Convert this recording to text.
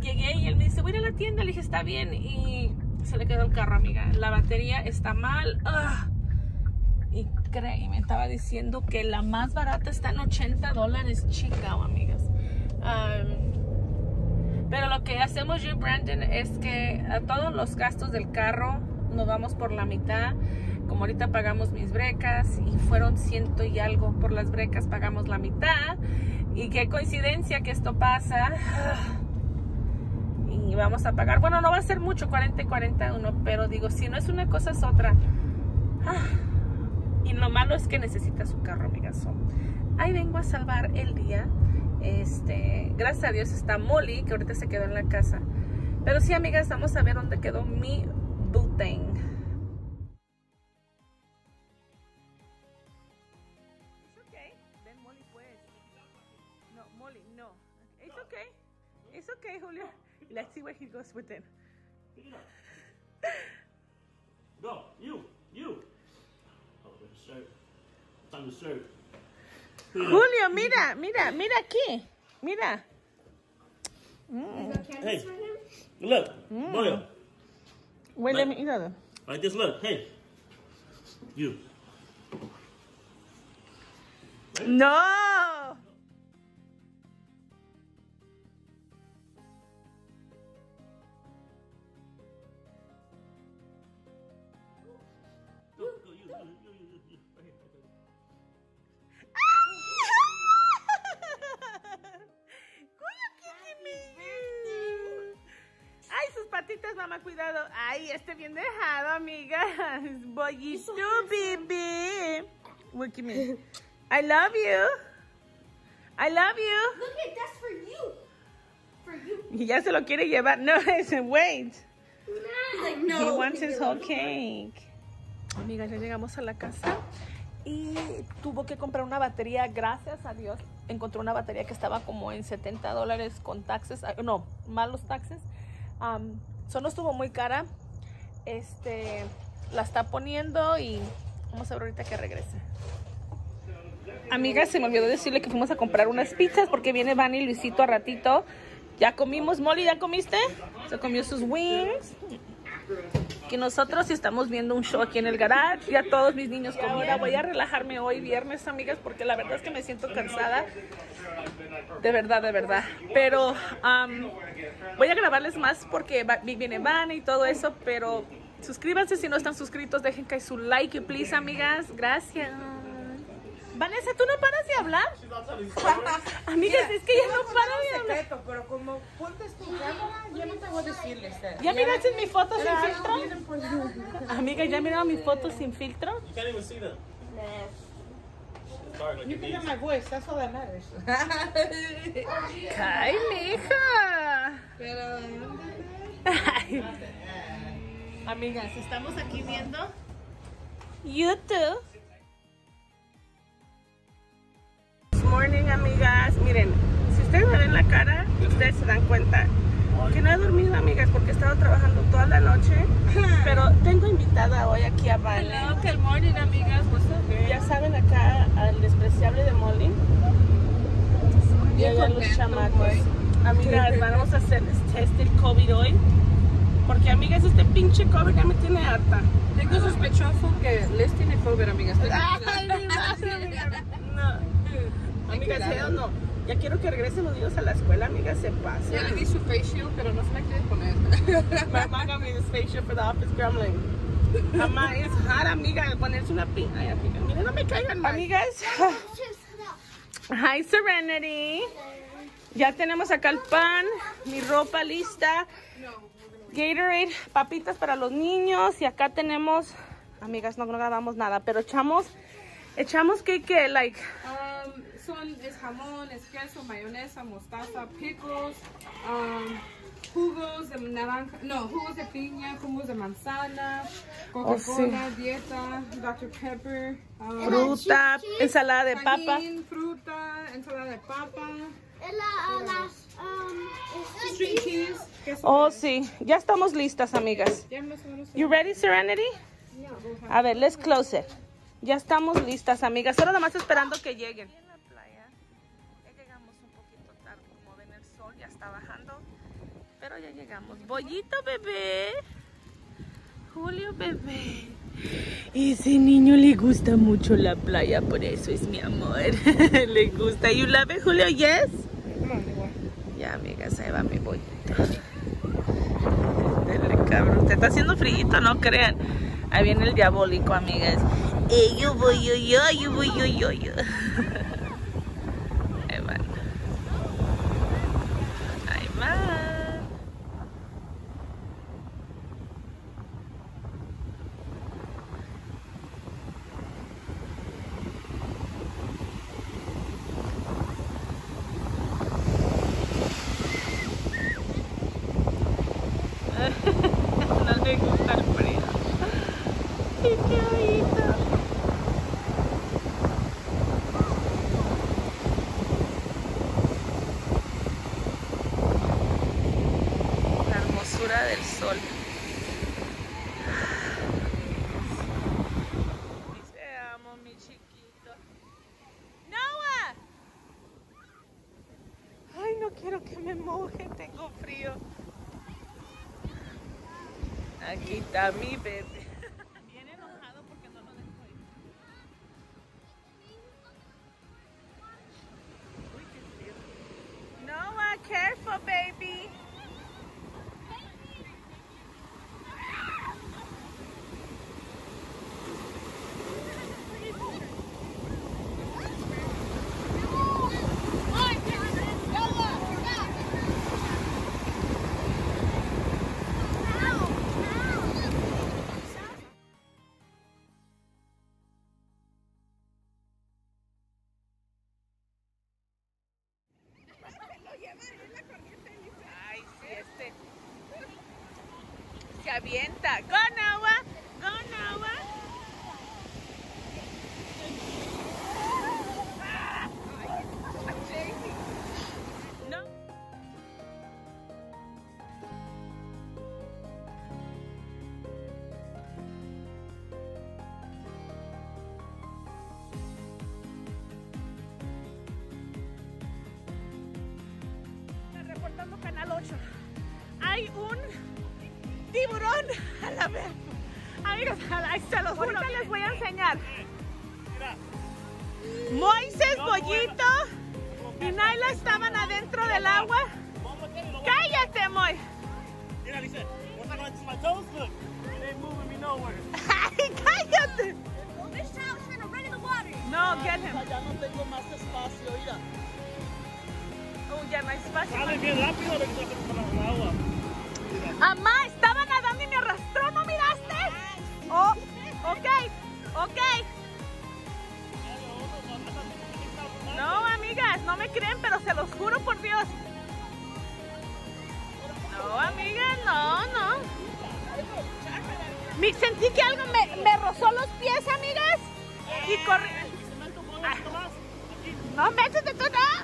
llegué y él me dice, voy a ir a la tienda. Le dije, está bien. Y se le quedó el carro, amiga. La batería está mal. ¡Ugh! Y me estaba diciendo que la más barata está en $80, chica, amigas. Pero lo que hacemos yo y Brandon es que a todos los gastos del carro nos vamos por la mitad. Como ahorita pagamos mis brecas y fueron 100 y algo por las brecas, pagamos la mitad. Y qué coincidencia que esto pasa. Y vamos a pagar, bueno, no va a ser mucho, 40 y 41, pero digo, si no es una cosa es otra. Y lo malo es que necesita su carro, amigas. Ahí vengo a salvar el día. Gracias a Dios está Molly, que ahorita se quedó en la casa. Pero sí, amigas, vamos a ver dónde quedó mi Butane. It's okay. Then Molly puede. No, Molly, no. It's okay. It's okay, Julio. Let's see where he goes with it. Go, you. Julio, mira aquí. Mira. Hey, look, Julio. Wait, let me eat another. Like this, look. Hey, you. No. Mamá, cuidado. Ay, bien dejado, amigas. But you stupid, baby. Look at me. I love you. I love you. Look at that's for you. For you. Y ya se lo quiere llevar. No, ese wait. Like, no. He wants his whole cake. Amigas, ya llegamos a la casa y tuvo que comprar una batería. Gracias a Dios encontró una batería que estaba como en $70 con taxes. No, malos taxes. No estuvo muy cara. La está poniendo y vamos a ver ahorita que regrese. Amigas, se me olvidó decirle que fuimos a comprar unas pizzas porque viene Vane y Luisito a ratito. Ya comimos. Molly, ¿ya comiste? Se comió sus wings. Que nosotros estamos viendo un show aquí en el garage. Ya todos mis niños comieron. Voy a relajarme hoy viernes, amigas, porque la verdad es que me siento cansada. De verdad. Pero voy a grabarles más porque viene Vane y todo eso. Pero suscríbanse si no están suscritos. Dejen caer su like, please, amigas. Gracias. Vanessa, ¿tú no paras de hablar? Amigas, es que ya no paro de hablar. Pero como pones tu cámara, ya no te voy a decirles. ¿Ya miraste mi foto sin filtro? Amiga, ¿ya miraron mi foto sin filtro? You can't even see them. You can hear my voice, that's all that matters. ¡Ay, mija! Pero, amigas, estamos aquí viendo YouTube. Morning, amigas. Miren, si ustedes me ven la cara, ustedes se dan cuenta que no he dormido, amigas, porque he estado trabajando toda la noche. Pero tengo invitada hoy aquí a Vane. Hello, good morning, amigas. What's up? Ya saben, acá al despreciable de Molly. Y a los chamacos. Amigas, vamos a hacer test del COVID hoy. Porque, amigas, este pinche COVID ya me tiene harta. Tengo sospechoso que les tiene COVID, amigas. Ay, mi madre. No. Amigas, no. Ya quiero que regresen los niños a la escuela, amigas, se pasen. Ya le di su face shield, pero no se la quiere poner. Mamá, got me this face shield for the office gremlin. Mamá, es hard, amiga, ponerse una pinta. Ay, amiga, mira, no me caigan mal. Amigas, hi, Serenity. Ya tenemos acá el pan, mi ropa lista, Gatorade, papitas para los niños. Y acá tenemos, amigas, no grabamos nada, pero echamos que, like... es jamón, es queso, mayonesa, mostaza, pickles, jugos de naranja, no, jugos de piña, jugos de manzana, Coca-Cola, oh, sí. Dieta, Dr. Pepper, fruta, ensalada de papa, fruta, ensalada de papa, street cheese, queso. Oh, sí, ya estamos listas, amigas. You ready, Serenity? No. A ver, let's close it. Ya estamos listas, amigas, solo nomás esperando que lleguen. Llegamos un poquito tarde, como ven el sol ya está bajando Pero ya llegamos. Bollito bebé. Julio bebé. Ese niño le gusta mucho la playa, por eso es mi amor. Le gusta. You love it, Julio, yes? Ya, amigas, ahí va mi bollito. Cabrón, te está haciendo frito, no crean. Ahí viene el diabólico, amigas. Yo voy, yo voy, yo. Ahí van. Ahí van. No le gusta el frío. ¡Qué bonito! Del sol. Te amo, mi chiquito. ¡Noah! Ay, no quiero que me moje, tengo frío. Aquí está mi bebé. Bien enojado porque no lo dejo ir. Uy, qué frío. Noah, careful, baby. Se avienta. Go, Noah. Go, Noah. Reportando Canal 8. Hay un tiburón a la vez. Amigos, se los juro, ahorita les voy a enseñar. Mira. Moises, Bollito y Naila estaban adentro del agua. ¡Cállate, Moy! Mira, dice, ¡ay, cállate! No, get him. Ya no tengo más espacio, mira. Ya no hay espacio. Sale bien rápido de que el agua. Amá, estaba nadando y me arrastró, ¿no miraste? Oh, ok. No, amigas, no me creen, pero se los juro por Dios. No, amigas, no. Sentí que algo me rozó los pies, amigas. Y corrí. No me eches de todo.